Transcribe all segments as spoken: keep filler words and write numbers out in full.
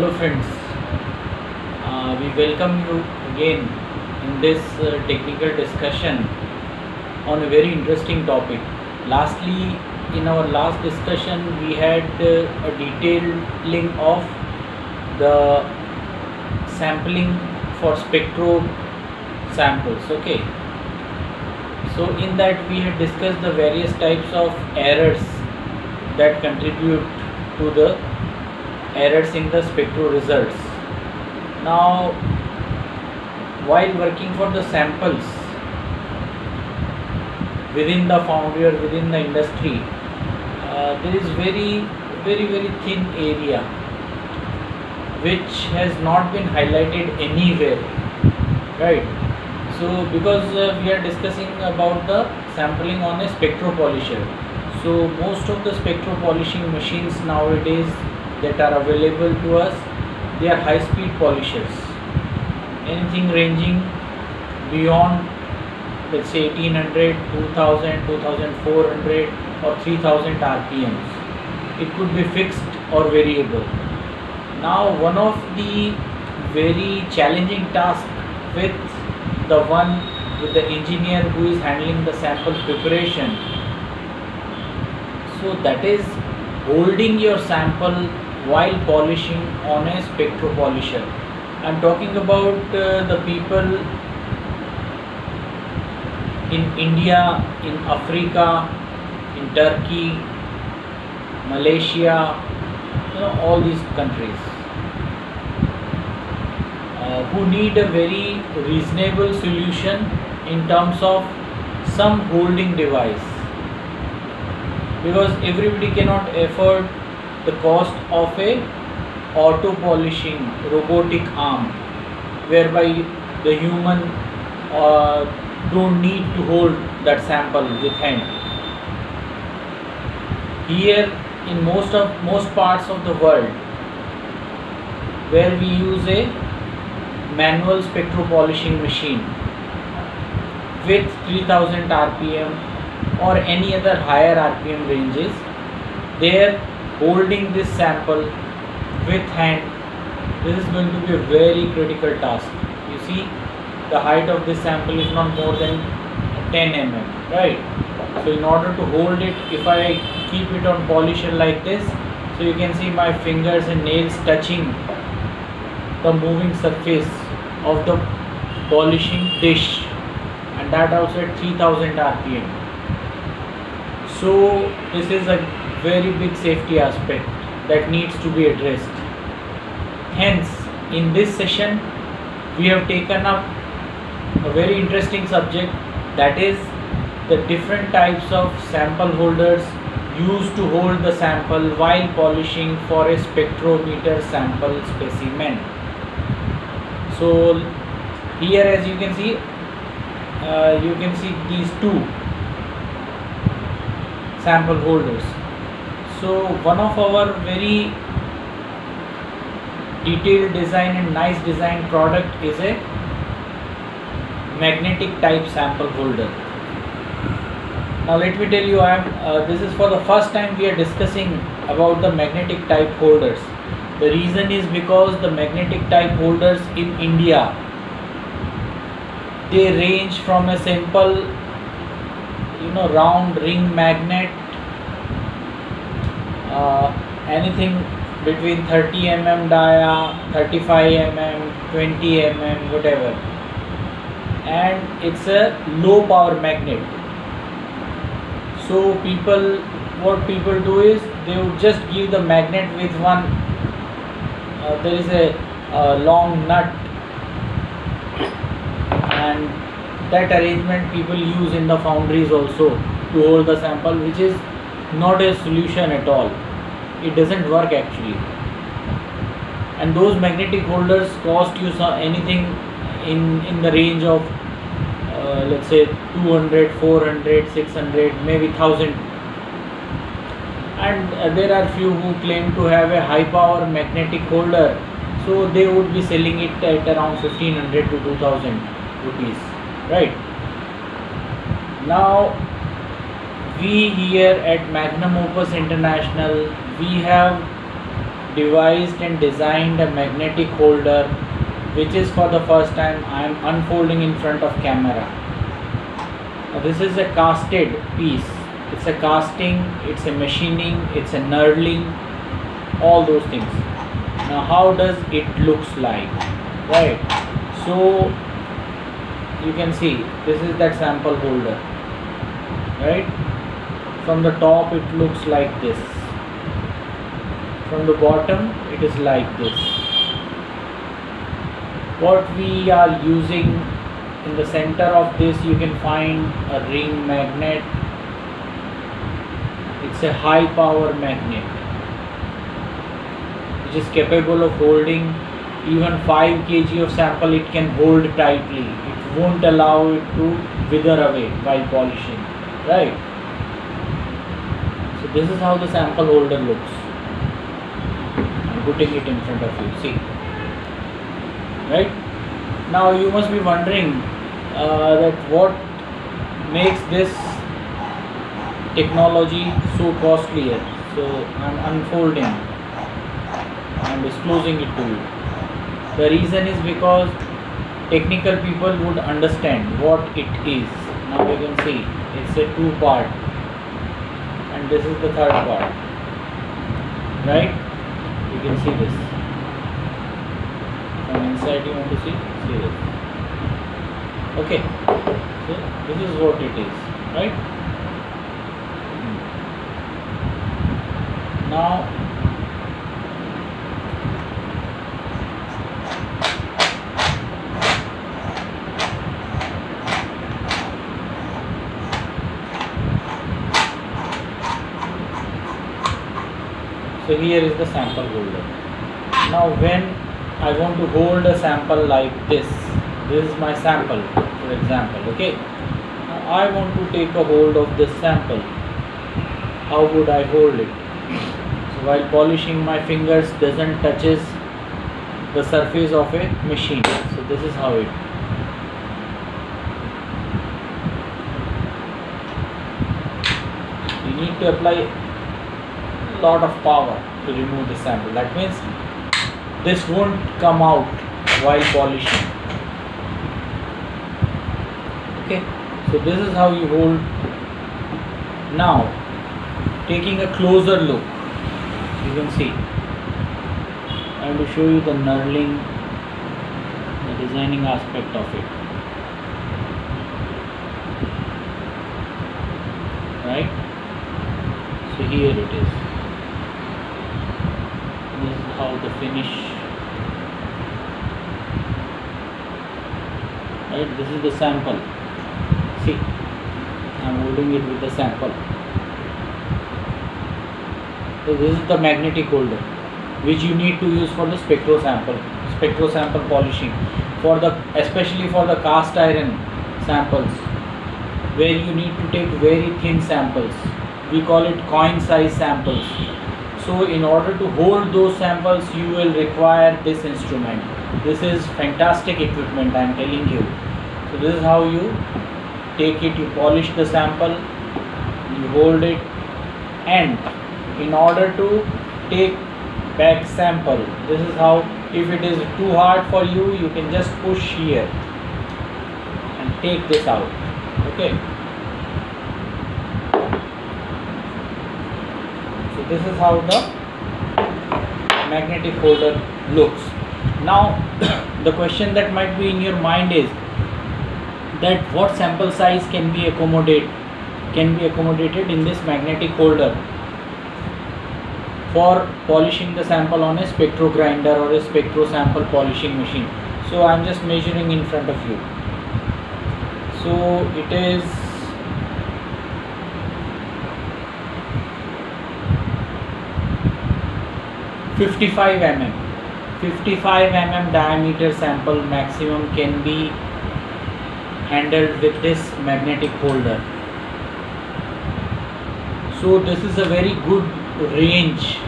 Hello friends, uh, we welcome you again in this uh, technical discussion on a very interesting topic. Lastly, in our last discussion we had uh, a detailing of the sampling for spectro samples, okay. So in that we had discussed the various types of errors that contribute to the errors in the spectro results. Now, while working for the samples within the foundry or within the industry, uh, there is very very very thin area which has not been highlighted anywhere, right? So because uh, we are discussing about the sampling on a spectro polisher, so most of the spectro polishing machines nowadays that are available to us, they are high speed polishers, anything ranging beyond let's say eighteen hundred, two thousand, two thousand four hundred or three thousand R P Ms. It could be fixed or variable. Now, one of the very challenging tasks with the one with the engineer who is handling the sample preparation, so that is holding your sample while polishing on a spectro polisher. I am talking about uh, the people in India, in Africa, in Turkey, Malaysia, you know, all these countries uh, who need a very reasonable solution in terms of some holding device, because everybody cannot afford the cost of a auto polishing robotic arm whereby the human uh, don't need to hold that sample with hand. Here in most of most parts of the world where we use a manual spectro polishing machine with three thousand R P M or any other higher R P M ranges, there holding this sample with hand, this is going to be a very critical task. You see, the height of this sample is not more than ten millimeters, right? So in order to hold it, if I keep it on polisher like this, so you can see my fingers and nails touching the moving surface of the polishing dish, and that also at three thousand R P M. So this is a very big safety aspect that needs to be addressed. Hence, in this session, we have taken up a very interesting subject, that is the different types of sample holders used to hold the sample while polishing for a spectrometer sample specimen. So here, as you can see, uh, you can see these two sample holders. So one of our very detailed design and nice design product is a magnetic type sample holder. Now let me tell you, I am uh, this is for the first time we are discussing about the magnetic type holders. The reason is because the magnetic type holders in India, they range from a simple, you know, round ring magnet, uh, anything between thirty millimeter dia, thirty-five millimeter, twenty millimeter, whatever, and it's a low power magnet. So people, what people do is they would just give the magnet with one, uh, there is a, a long nut, and that arrangement people use in the foundries also to hold the sample, which is not a solution at all. It doesn't work actually. And those magnetic holders cost you anything in, in the range of uh, let's say two hundred, four hundred, six hundred, maybe one thousand. And uh, there are few who claim to have a high power magnetic holder, so they would be selling it at around fifteen hundred to two thousand rupees. Right. Now, we here at Magnum Opus International, we have devised and designed a magnetic holder, which is for the first time I am unfolding in front of camera. Now, this is a casted piece. It's a casting, it's a machining, it's a knurling, all those things. Now, how does it looks like, right? So you can see this is that sample holder, right? From the top it looks like this, from the bottom it is like this. What we are using in the center of this, you can find a ring magnet. It's a high power magnet which is capable of holding even five kilograms of sample. It can hold tightly, it won't allow it to wither away while polishing, right? So this is how the sample holder looks. I'm putting it in front of you, see, right? Now you must be wondering uh, that what makes this technology so costlier. So I'm unfolding, I'm disclosing it to you. The reason is because technical people would understand what it is. Now you can see it's a two part and this is the third part, right? You can see this from inside. You want to see, see this, okay? So this is what it is, right? Now so here is the sample holder. Now when I want to hold a sample like this, this is my sample for example, okay? Now I want to take a hold of this sample. How would I hold it? So while polishing, my fingers doesn't touches the surface of a machine. So this is how it. You need to apply lot of power to remove the sample. That means this won't come out while polishing, okay? So this is how you hold. Now taking a closer look, you can see I will show you the knurling, the designing aspect of it, right? So here it is. This is how the finish, right? This is the sample. See, I'm holding it with the sample. So this is the magnetic holder which you need to use for the spectro sample, spectro sample polishing, for the especially for the cast iron samples where you need to take very thin samples. We call it coin size samples. So in order to hold those samples, you will require this instrument. This is fantastic equipment, I am telling you. So this is how you take it, you polish the sample, you hold it, and in order to take back sample, this is how, if it is too hard for you, you can just push here and take this out, okay? This is how the magnetic holder looks. Now the question that might be in your mind is that what sample size can be accommodate can be accommodated in this magnetic holder for polishing the sample on a spectro grinder or a spectro sample polishing machine. So I am just measuring in front of you. So it is fifty-five millimeters, fifty-five millimeter diameter sample maximum can be handled with this magnetic holder. So this is a very good range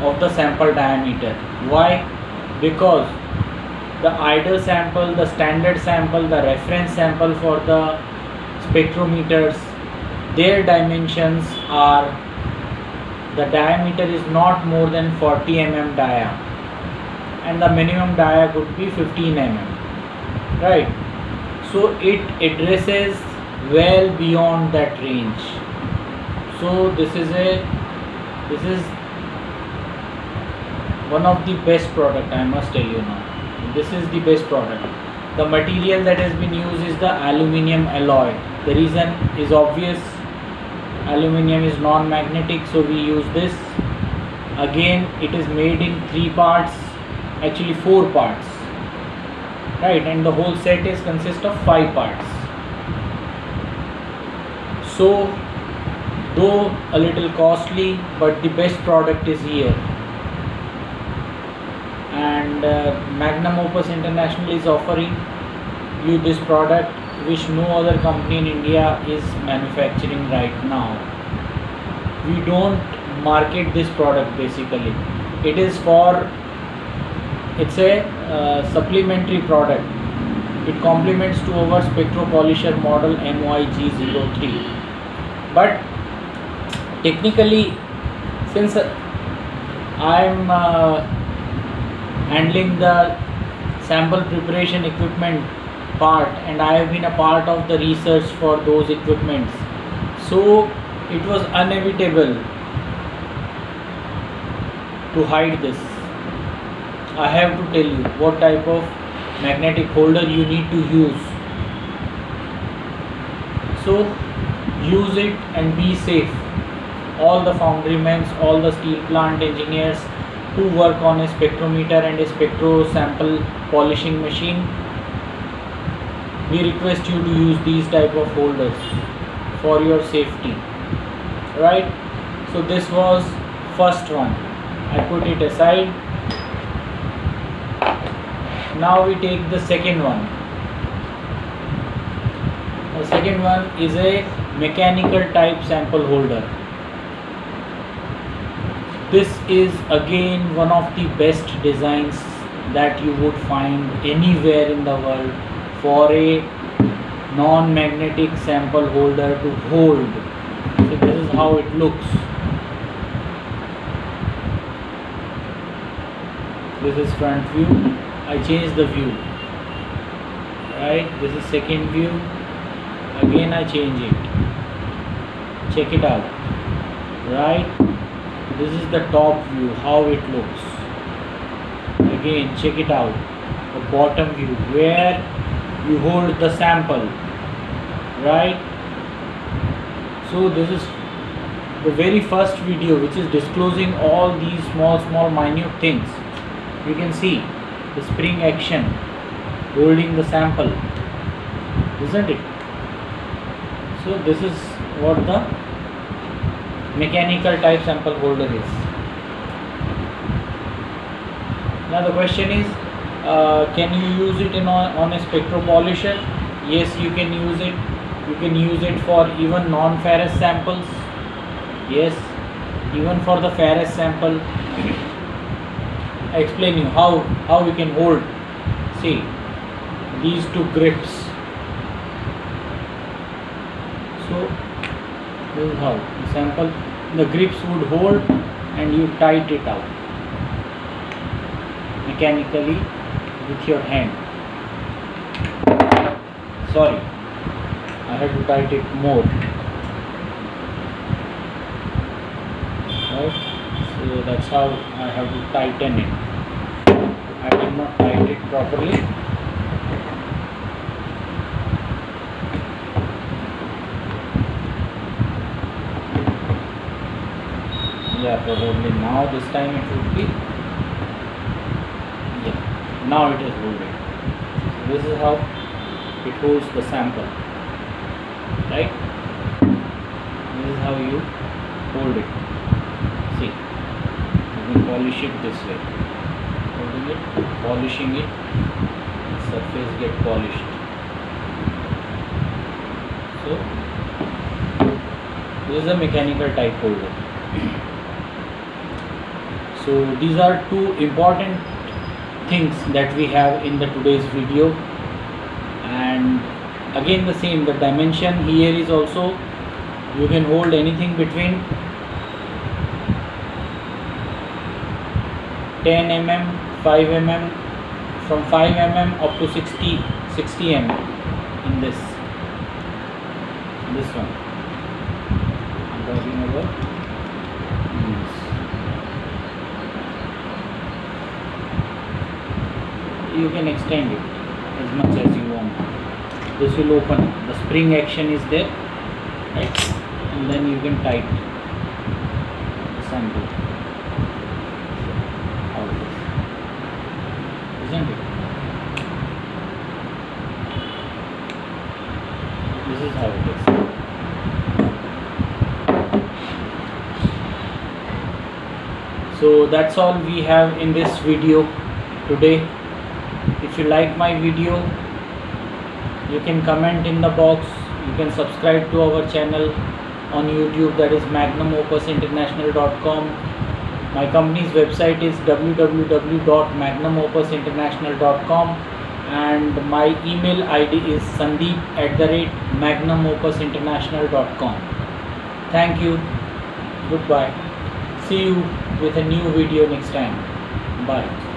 of the sample diameter. Why? Because the idle sample, the standard sample, the reference sample for the spectrometers, their dimensions are the diameter is not more than forty millimeter dia and the minimum dia could be fifteen millimeter, right? So it addresses well beyond that range. So this is a this is one of the best product, I must tell you now. This is the best product. The material that has been used is the aluminium alloy. The reason is obvious. Aluminium is non-magnetic, so we use this. Again, it is made in three parts, actually four parts, right? And the whole set is consist of five parts. So, though a little costly, but the best product is here. And uh, Magnum Opus International is offering you this product, which no other company in India is manufacturing right now. We don't market this product basically. It is for, it's a uh, supplementary product. It complements to our spectro polisher model M I G zero three. But technically, since uh, I am uh, handling the sample preparation equipment part, and I have been a part of the research for those equipments, so it was inevitable to hide this. I have to tell you what type of magnetic holder you need to use. So use it and be safe. All the foundrymen, all the steel plant engineers who work on a spectrometer and a spectro sample polishing machine, we request you to use these type of holders for your safety, right? So this was first one. I put it aside. Now we take the second one. The second one is a mechanical type sample holder. This is again one of the best designs that you would find anywhere in the world for a non-magnetic sample holder to hold. So this is how it looks. This is front view. I changed the view. Right, this is second view. Again I change it. Check it out. Right. This is the top view, how it looks. Again, check it out. The bottom view, where you hold the sample, right? So this is the very first video which is disclosing all these small, small, minute things. You can see the spring action, holding the sample, isn't it? So this is what the mechanical type sample holder is. Now the question is, uh, can you use it in on, on a spectro polisher? Yes, you can use it. You can use it for even non-ferrous samples. Yes, even for the ferrous sample. I explain you how how we can hold. See these two grips. So this is how the sample, the grips would hold, and you tight it out mechanically with your hand. Sorry, I had to tight it more. Right, so that's how I have to tighten it. I did not tighten it properly. Yeah, probably now this time it would be. Yeah, now it is holding. So this is how it holds the sample, right? This is how you hold it. See, you can polish it this way. Holding it, polishing it, the surface get polished. So this is a mechanical type holder. So these are two important things that we have in the today's video. And again the same, the dimension here is also, you can hold anything between ten m m, five m m, from five m m up to sixty m m in this this one I'm talking about this. You can extend it as much as you want. This will open, the spring action is there, right? And then you can tighten the sample out this, isn't it? This is how it is. So that's all we have in this video today. If you like my video, you can comment in the box. You can subscribe to our channel on YouTube, that is magnum opus international dot com. My company's website is w w w dot magnum opus international dot com and my email I D is sandeep at the rate magnum opus international dot com. Thank you. Goodbye. See you with a new video next time. Bye.